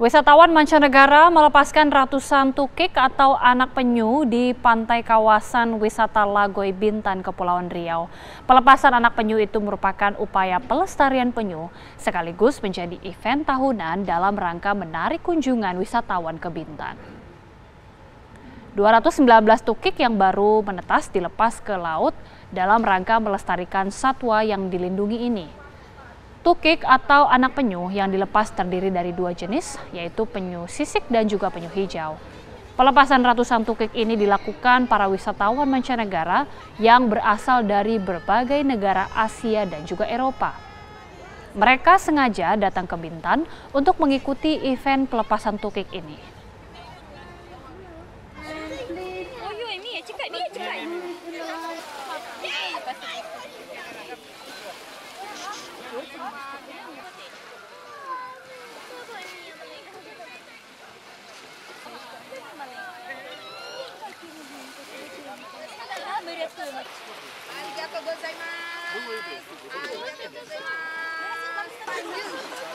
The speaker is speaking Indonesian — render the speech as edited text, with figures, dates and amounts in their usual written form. Wisatawan mancanegara melepaskan ratusan tukik atau anak penyu di pantai kawasan wisata Lagoi Bintan, Kepulauan Riau. Pelepasan anak penyu itu merupakan upaya pelestarian penyu, sekaligus menjadi event tahunan dalam rangka menarik kunjungan wisatawan ke Bintan. 219 tukik yang baru menetas dilepas ke laut dalam rangka melestarikan satwa yang dilindungi ini. Tukik atau anak penyu yang dilepas terdiri dari dua jenis, yaitu penyu sisik dan juga penyu hijau. Pelepasan ratusan tukik ini dilakukan para wisatawan mancanegara yang berasal dari berbagai negara Asia dan juga Eropa. Mereka sengaja datang ke Bintan untuk mengikuti event pelepasan tukik ini. Arigatou gozaimasu.